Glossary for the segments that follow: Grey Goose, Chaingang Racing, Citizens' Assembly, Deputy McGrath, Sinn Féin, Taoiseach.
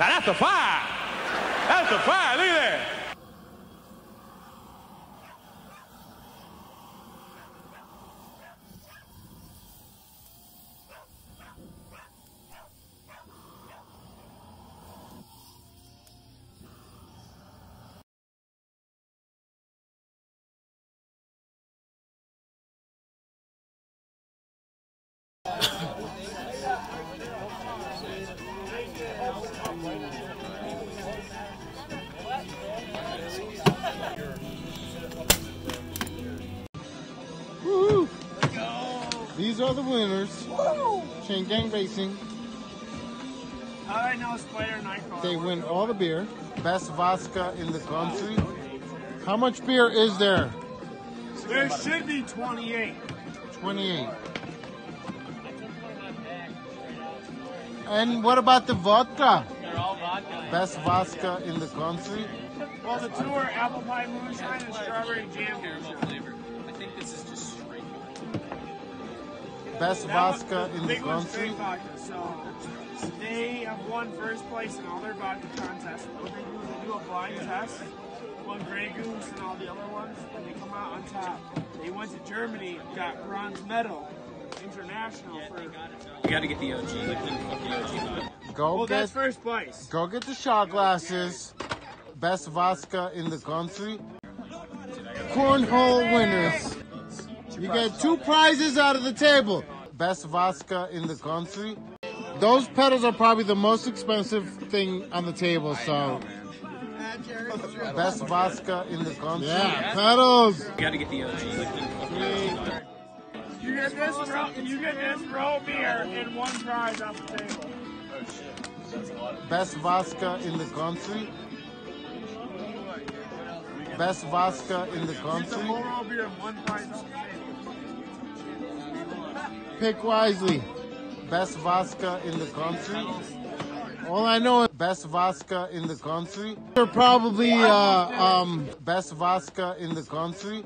Now that's a fire. That's a fire. Look at that. These are the winners. Woo! Chaingang Racing. I know Spider Nightcrawler. They win all the beer. Best vodka in the country. How much beer is there? There should be 28. 28. And what about the vodka? They're all vodka. Best vodka in the country. Well, the two are apple pie moonshine and strawberry jam. Caramel flavor. I think this is just straight. Best vodka in the country. Vodka. So they have won first place in all their vodka contests. What they do is they do a blind test. Won Grey Goose and all the other ones, and they come out on top. They went to Germany, got bronze medal. International. Yeah, for... You got to get the OG. Well, that's first place. Go get the shot glasses. Best vodka in the country. Cornhole winners. You get two prizes out of the table. Best vodka in the country. Those pedals are probably the most expensive thing on the table, so. Best vodka in the country. Yeah, pedals. You got to get the OG. You get this row beer and one prize off the table. Oh shit. That's a lot. Best vodka in the country. Best vodka in the country. Row beer and one prize off the table. Pick wisely. Best vodka in the country. All I know is best vodka in the country. They're probably best vodka in the country.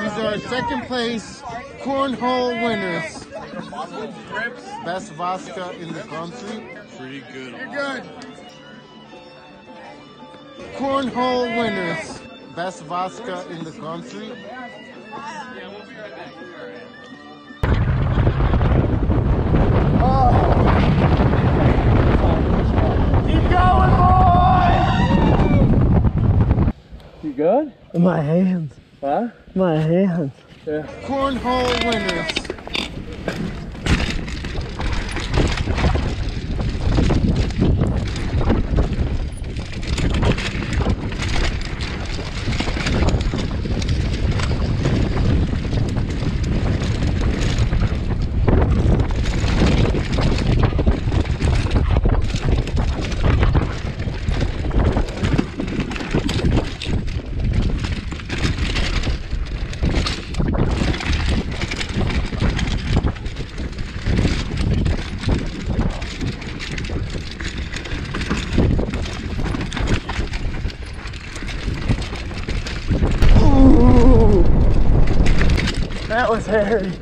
These are second place cornhole winners. Best vodka in the country. Pretty good. You're good. Cornhole winners. Best vodka in the country. Yeah, we'll be right back. You good? My hands. Huh? My hands. Yeah. Cornhole winners. That was hairy.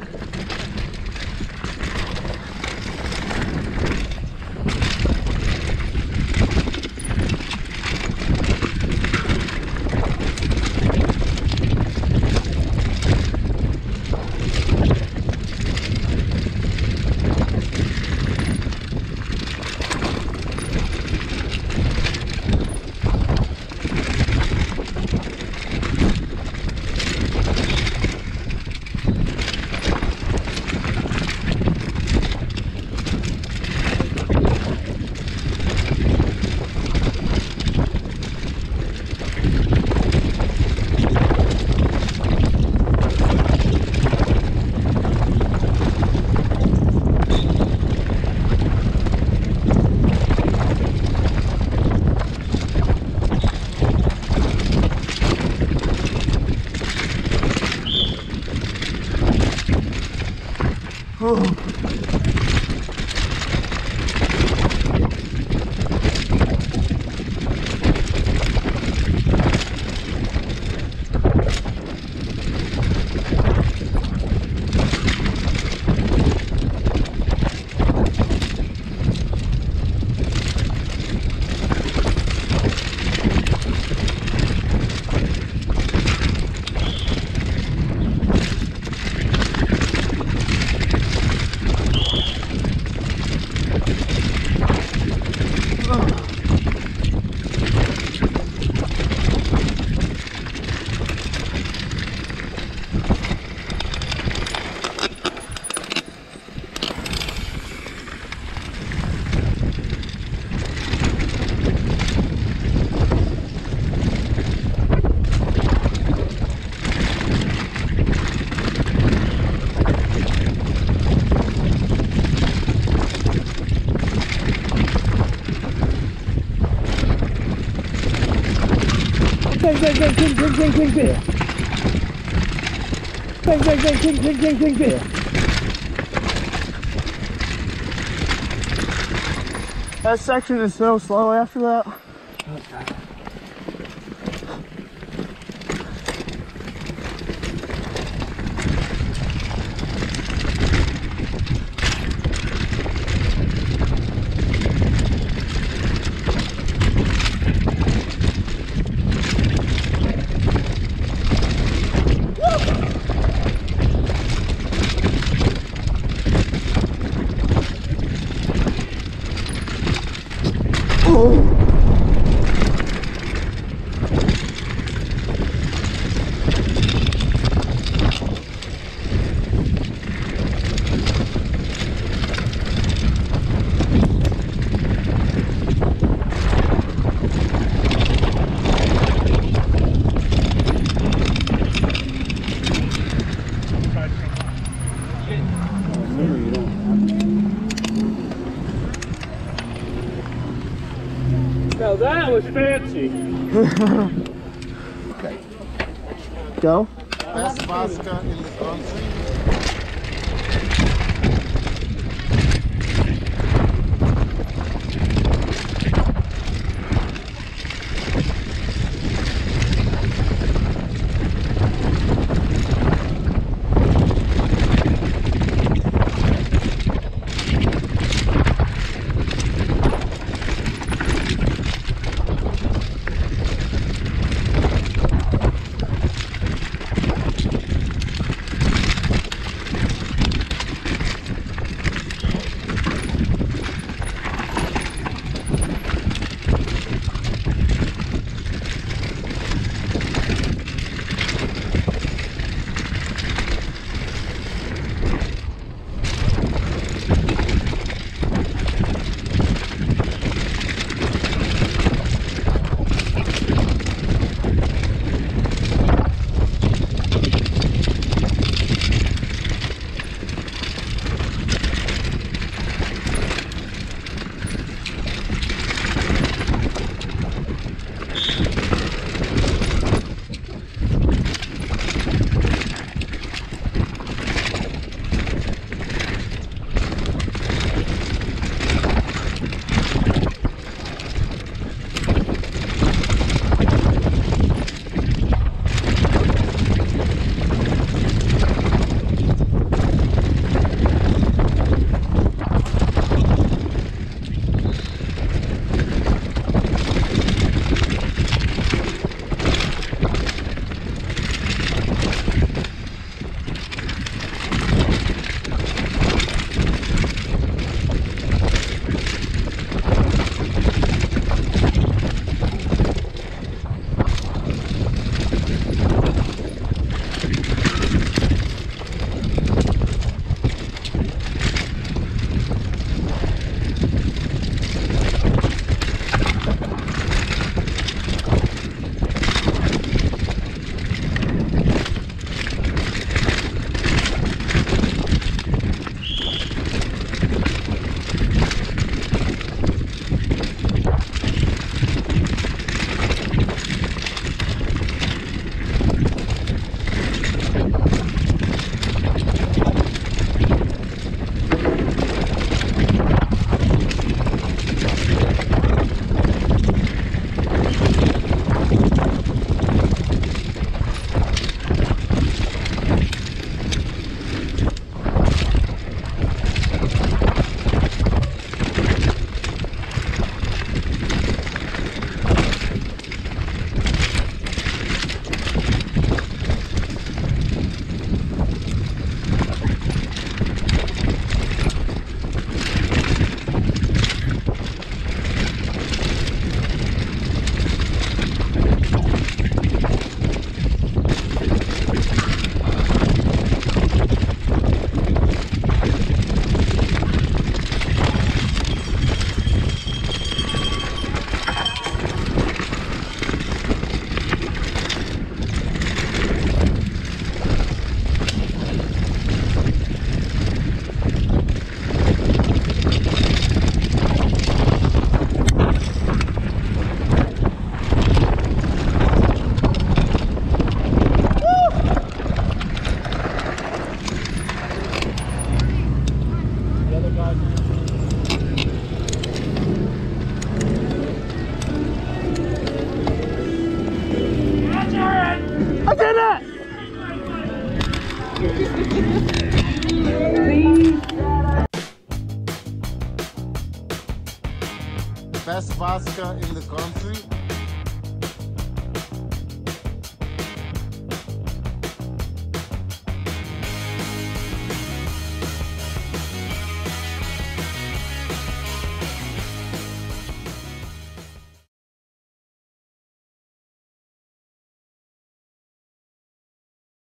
That section is so slow after that. Okay. That was fancy. Okay. Go. Best vodka in the I did it! Best vodka in the country.